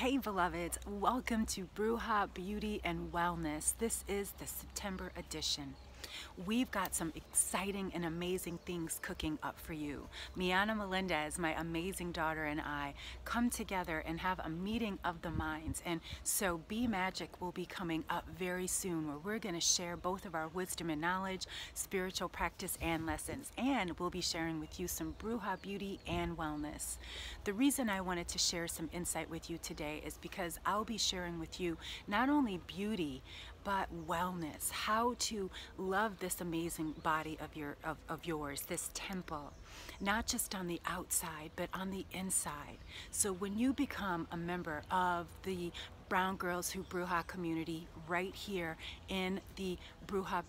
Hey beloveds, welcome to Bruja Beauty and Wellness. This is the September edition. We've got some exciting and amazing things cooking up for you. Miana Melendez, my amazing daughter, and I come together and have a meeting of the minds. And so Be Magic will be coming up very soon, where we're going to share both of our wisdom and knowledge, spiritual practice and lessons. And we'll be sharing with you some Bruja Beauty and Wellness. The reason I wanted to share some insight with you today is because I'll be sharing with you not only beauty, but wellness, how to love this amazing body of yours, this temple, not just on the outside, but on the inside. So when you become a member of the Brown Girls Who Bruja community right here in the Bruja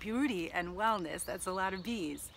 Beauty and Wellness, that's a lot of B's,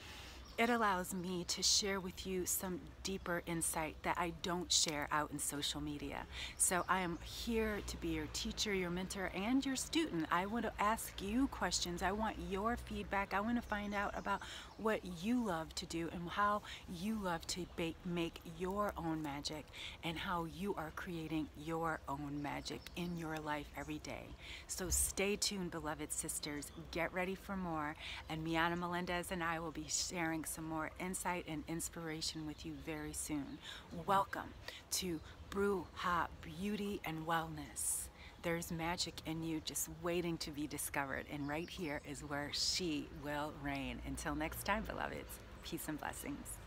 it allows me to share with you some deeper insight that I don't share out in social media. So I am here to be your teacher, your mentor, and your student. I want to ask you questions. I want your feedback. I want to find out about what you love to do and how you love to make your own magic and how you are creating your own magic in your life every day. So stay tuned, beloved sisters. Get ready for more. And Miana Melendez and I will be sharing some more insight and inspiration with you very soon. Welcome to Bruja Beauty and Wellness. There's magic in you just waiting to be discovered, and right here is where she will reign. Until next time, beloveds, peace and blessings.